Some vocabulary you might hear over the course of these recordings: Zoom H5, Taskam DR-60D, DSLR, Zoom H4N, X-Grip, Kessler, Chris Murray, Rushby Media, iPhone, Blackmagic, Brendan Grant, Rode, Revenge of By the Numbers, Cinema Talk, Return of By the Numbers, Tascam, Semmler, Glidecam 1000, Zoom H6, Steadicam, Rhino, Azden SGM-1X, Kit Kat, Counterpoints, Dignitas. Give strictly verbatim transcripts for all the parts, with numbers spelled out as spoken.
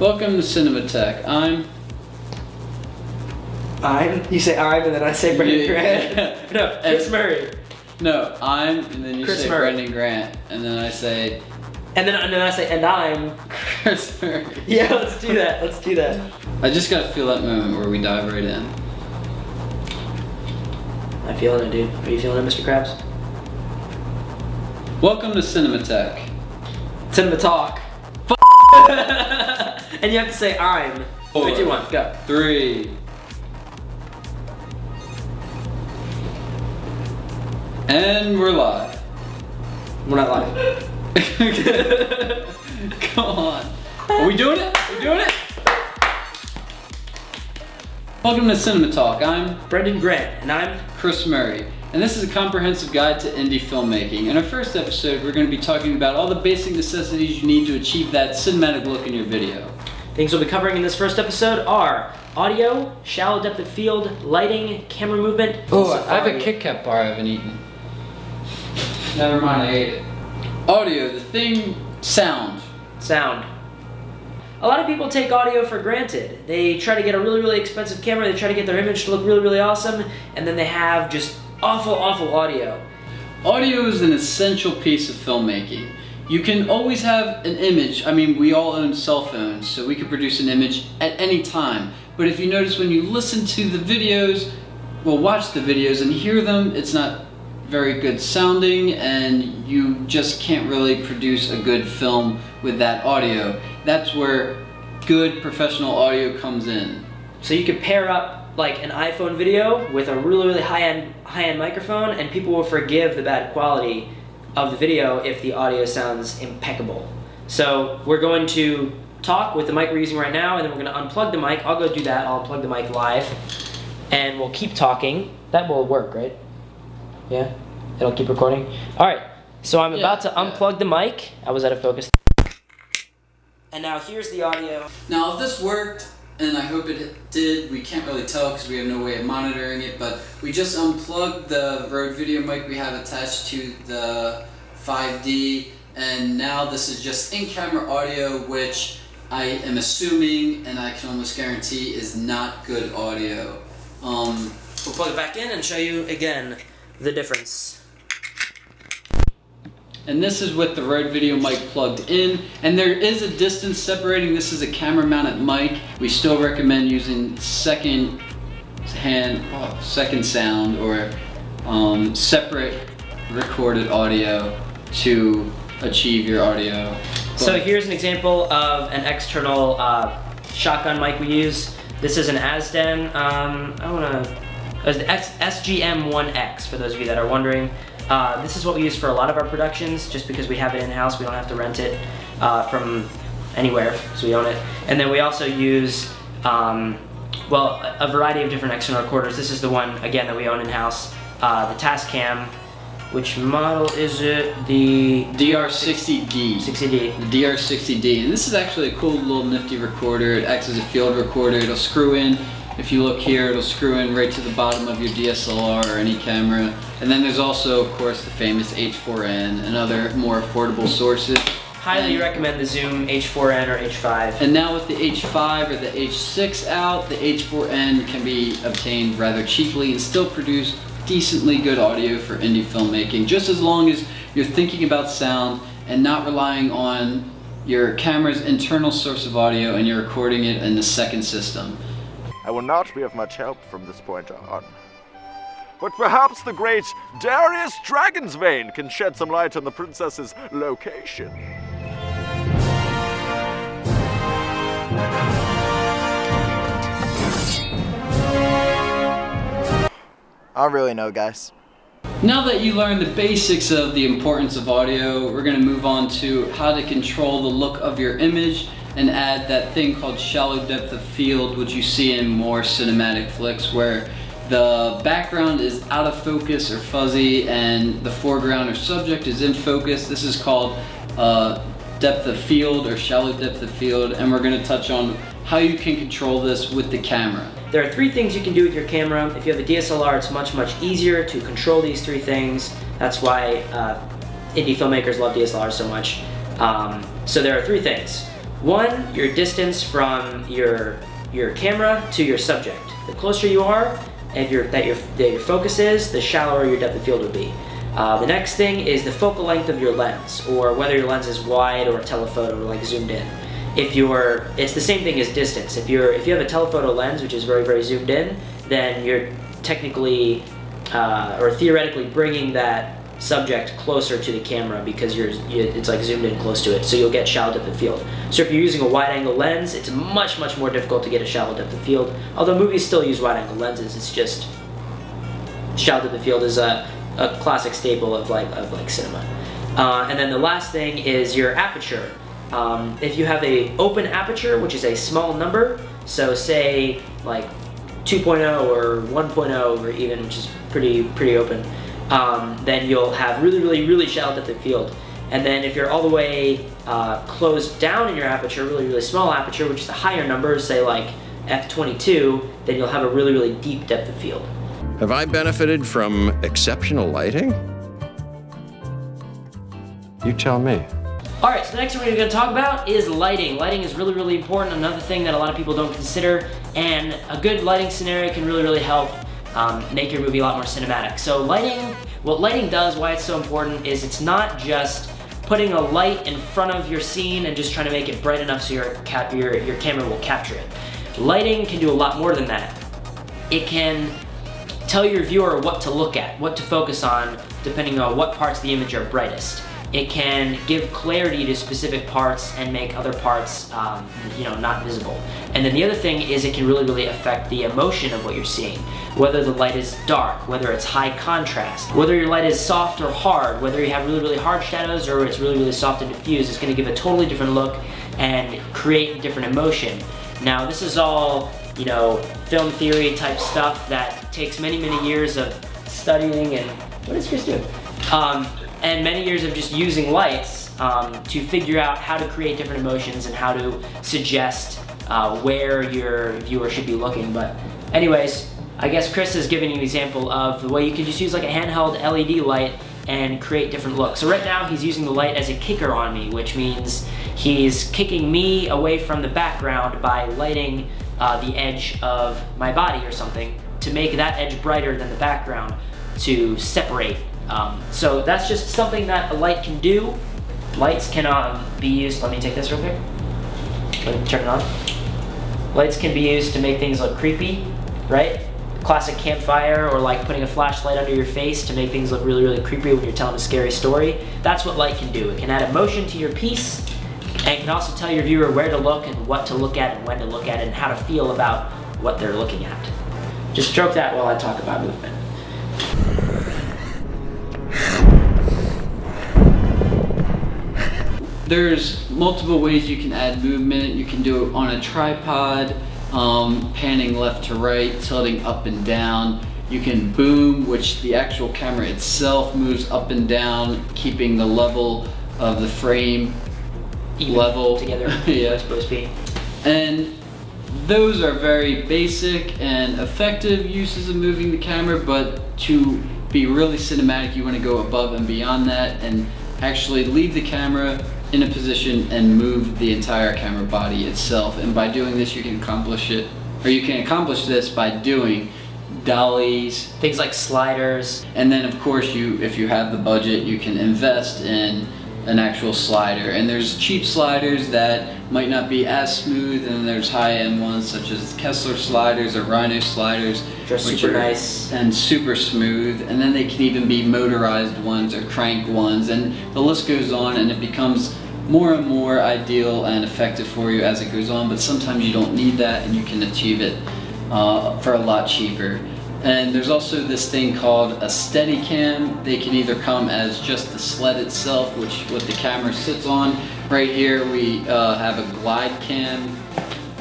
Welcome to Cinema Tech. I'm... I'm? You say I'm, and then I say Brendan Grant. Yeah. No, Chris and, Murray. No, I'm, and then you Chris say Murray. Brendan Grant, and then I say... And then, and then I say, and I'm... Chris Murray. Yeah, let's do that, let's do that. I just gotta feel that moment where we dive right in. I'm feeling it, dude. Are you feeling it, Mister Krabs? Welcome to Cinema Tech. Cinema Talk. And you have to say I'm. Four, three, two, one, go. Three. And we're live. We're not live. Come on. Are we doing it? We're doing it? Welcome to Cinema Talk. I'm Brendan Grant. And I'm Chris Murray. And this is a comprehensive guide to indie filmmaking. In our first episode, we're going to be talking about all the basic necessities you need to achieve that cinematic look in your video. Things we'll be covering in this first episode are audio, shallow depth of field, lighting, camera movement. Oh, I have a Kit Kat bar I haven't eaten. Never mind, I ate it. Audio, the thing, sound. Sound. A lot of people take audio for granted. They try to get a really, really expensive camera, they try to get their image to look really, really awesome, and then they have just awful, awful audio. Audio is an essential piece of filmmaking. You can always have an image. I mean, we all own cell phones, so we can produce an image at any time. But if you notice when you listen to the videos, well, watch the videos and hear them, it's not very good sounding, and you just can't really produce a good film with that audio. That's where good professional audio comes in. So you could pair up like an iPhone video with a really, really high-end high-end microphone, and people will forgive the bad quality of the video if the audio sounds impeccable. So we're going to talk with the mic we're using right now, and then we're gonna unplug the mic. I'll go do that, I'll unplug the mic live, and we'll keep talking. That will work, right? Yeah? It'll keep recording? Alright, so I'm yeah, about to unplug yeah. the mic. I was out of focus. And now here's the audio. Now if this worked, and I hope it did, we can't really tell because we have no way of monitoring it, but we just unplugged the Rode video mic we have attached to the five D, and now this is just in-camera audio, which I am assuming, and I can almost guarantee, is not good audio. Um, we'll plug it back in and show you again the difference. And this is with the Rode video mic plugged in, and there is a distance separating. This is a camera mounted mic. We still recommend using second hand, oh, second sound, or um, separate recorded audio to achieve your audio. But so here's an example of an external uh, shotgun mic we use. This is an Azden, um, I want to It was the S G M one X, for those of you that are wondering. Uh, this is what we use for a lot of our productions, just because we have it in-house, we don't have to rent it uh, from anywhere, because we own it. And then we also use, um, well, a variety of different external recorders. This is the one, again, that we own in-house, uh, the Tascam. Which model is it? The D R sixty D. sixty D. The D R sixty D, and this is actually a cool little nifty recorder. It acts as a field recorder, it'll screw in. If you look here, it'll screw in right to the bottom of your D S L R or any camera. And then there's also, of course, the famous H four N and other more affordable sources. Highly and recommend the Zoom H four N or H five. And now with the H five or the H six out, the H four N can be obtained rather cheaply and still produce decently good audio for indie filmmaking, just as long as you're thinking about sound and not relying on your camera's internal source of audio and you're recording it in the second system. I will not be of much help from this point on. But perhaps the great Darius Dragonsbane can shed some light on the princess's location. I don't really know, guys. Now that you learned the basics of the importance of audio, we're going to move on to how to control the look of your image and add that thing called shallow depth of field, which you see in more cinematic flicks where the background is out of focus or fuzzy and the foreground or subject is in focus. This is called uh, depth of field or shallow depth of field, and we're going to touch on how you can control this with the camera. There are three things you can do with your camera. If you have a D S L R, it's much, much easier to control these three things. That's why uh, indie filmmakers love D S L Rs so much. Um, so there are three things. One, your distance from your your camera to your subject. The closer you are and your, that, your, that your focus is, the shallower your depth of field will be. Uh, the next thing is the focal length of your lens, or whether your lens is wide or telephoto or like zoomed in. If you're, it's the same thing as distance. If you're, if you have a telephoto lens which is very very zoomed in, then you're technically uh, or theoretically bringing that subject closer to the camera because you're, you, it's like zoomed in close to it, so you'll get shallow depth of field. So if you're using a wide angle lens, it's much much more difficult to get a shallow depth of field, although movies still use wide angle lenses. It's just shallow depth of field is a, a classic staple of like, of like cinema. Uh, and then the last thing is your aperture. Um, if you have a open aperture, which is a small number, so say like two point oh or one point oh or even, which is pretty pretty open, Um, then you'll have really, really, really shallow depth of field. And then if you're all the way uh, closed down in your aperture, really, really small aperture, which is a higher number, say like f twenty-two, then you'll have a really, really deep depth of field. Have I benefited from exceptional lighting? You tell me. All right, so the next thing we're gonna talk about is lighting. Lighting is really, really important, another thing that a lot of people don't consider, and a good lighting scenario can really, really help Um, make your movie a lot more cinematic. So lighting, what lighting does, why it's so important, is it's not just putting a light in front of your scene and just trying to make it bright enough so your, cap, your, your camera will capture it. Lighting can do a lot more than that. It can tell your viewer what to look at, what to focus on, depending on what parts of the image are brightest. It can give clarity to specific parts and make other parts, um, you know, not visible. And then the other thing is it can really, really affect the emotion of what you're seeing. Whether the light is dark, whether it's high contrast, whether your light is soft or hard, whether you have really, really hard shadows or it's really, really soft and diffused, it's gonna give a totally different look and create different emotion. Now, this is all, you know, film theory type stuff that takes many, many years of studying and, what is Chris doing? Um, and many years of just using lights um, to figure out how to create different emotions and how to suggest uh, where your viewer should be looking. But anyways, I guess Chris has given you an example of the way you can just use like a handheld L E D light and create different looks. So right now he's using the light as a kicker on me, which means he's kicking me away from the background by lighting uh, the edge of my body or something to make that edge brighter than the background to separate. Um, so that's just something that a light can do. Lights can um, be used, let me take this real quick. Let me turn it on. Lights can be used to make things look creepy, right? Classic campfire, or like putting a flashlight under your face to make things look really, really creepy when you're telling a scary story. That's what light can do. It can add emotion to your piece, and can also tell your viewer where to look and what to look at and when to look at and how to feel about what they're looking at. Just stroke that while I talk about movement. There's multiple ways you can add movement. You can do it on a tripod, um, panning left to right, tilting up and down. You can boom, which the actual camera itself moves up and down, keeping the level of the frame even level together. Yeah, it's supposed to be. And those are very basic and effective uses of moving the camera, but to be really cinematic, you want to go above and beyond that and actually leave the camera in a position and move the entire camera body itself. And by doing this, you can accomplish it, or you can accomplish this by doing dollies, things like sliders. And then of course, you, if you have the budget, you can invest in an actual slider. And there's cheap sliders that might not be as smooth, and there's high-end ones such as Kessler sliders or Rhino sliders, just which super are nice and super smooth. And then they can even be motorized ones or crank ones, and the list goes on, and it becomes more and more ideal and effective for you as it goes on. But sometimes you don't need that, and you can achieve it uh, for a lot cheaper. And there's also this thing called a Steadicam. They can either come as just the sled itself, which what the camera sits on. Right here we uh, have a Glidecam.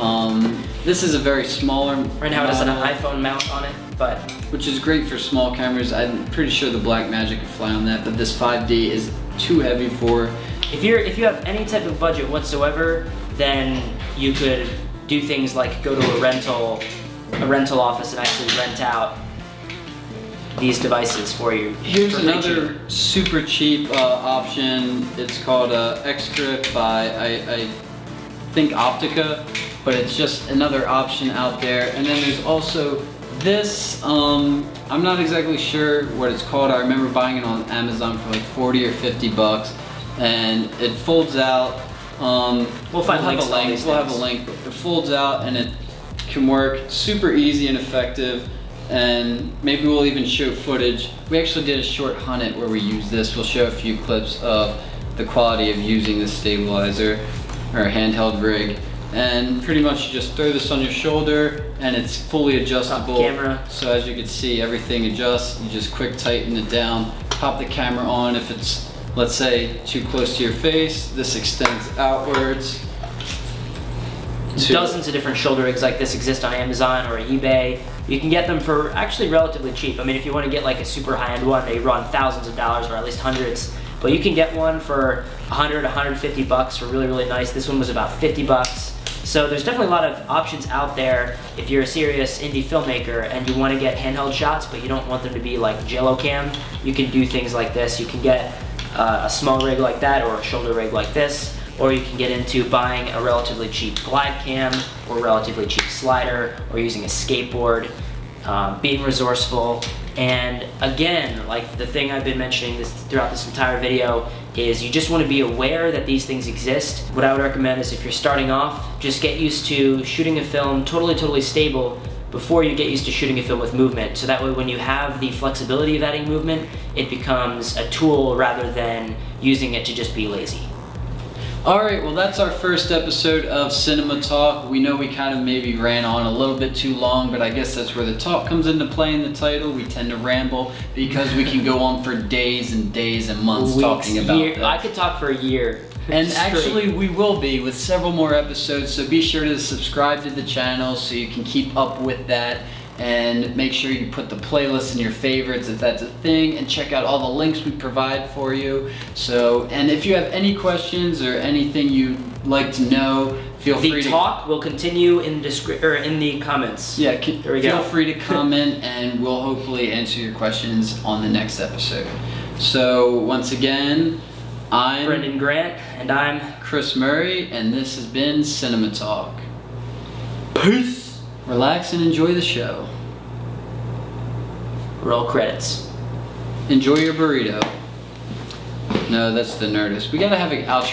Um, this is a very smaller Right now model. It has an iPhone mount on it, but... which is great for small cameras. I'm pretty sure the Blackmagic could fly on that, but this five D is too heavy for... If, you're, if you have any type of budget whatsoever, then you could do things like go to a rental a rental office and actually rent out these devices for you. Here's for another cheap. super cheap uh, option. It's called uh, X-Grip by I, I think Optica, but it's just another option out there. And then there's also this, um, I'm not exactly sure what it's called. I remember buying it on Amazon for like forty or fifty bucks, and it folds out. Um, we'll find we'll have a link. We'll have a link. It folds out and it can work super easy and effective. And maybe we'll even show footage. We actually did a short hunt where we used this. We'll show a few clips of the quality of using this stabilizer or handheld rig. And pretty much you just throw this on your shoulder and it's fully adjustable. Camera. So as you can see, everything adjusts. You just quick tighten it down, pop the camera on. If it's, let's say, too close to your face, this extends outwards. Dozens of different shoulder rigs like this exist on Amazon or eBay. You can get them for actually relatively cheap. I mean, if you want to get like a super high-end one, they run thousands of dollars or at least hundreds. But you can get one for a hundred, a hundred fifty bucks for really, really nice. This one was about fifty bucks. So there's definitely a lot of options out there if you're a serious indie filmmaker and you want to get handheld shots, but you don't want them to be like Jello cam. You can do things like this. You can get uh, a small rig like that or a shoulder rig like this. Or you can get into buying a relatively cheap Glidecam or relatively cheap slider or using a skateboard, um, being resourceful. And again, like the thing I've been mentioning this throughout this entire video is you just want to be aware that these things exist. What I would recommend is if you're starting off, just get used to shooting a film totally, totally stable before you get used to shooting a film with movement. So that way when you have the flexibility of adding movement, it becomes a tool rather than using it to just be lazy. All right, well that's our first episode of Cinema Talk. We know we kind of maybe ran on a little bit too long, but I guess that's where the talk comes into play in the title. We tend to ramble because we can go on for days and days and months Weeks, talking about year. I could talk for a year. And actually we will be with several more episodes, so be sure to subscribe to the channel so you can keep up with that. And make sure you put the playlist in your favorites if that's a thing, and check out all the links we provide for you. So, and if you have any questions or anything you'd like to know, feel free to- The talk will continue in the, or in the comments. Yeah, there we go. Feel free to comment and we'll hopefully answer your questions on the next episode. So, once again, I'm- Brendan Grant. And I'm- Chris Murray, and this has been Cinema Talk. Peace! Relax and enjoy the show. Roll credits. Enjoy your burrito. No, that's the Nerdist. We gotta have an outro.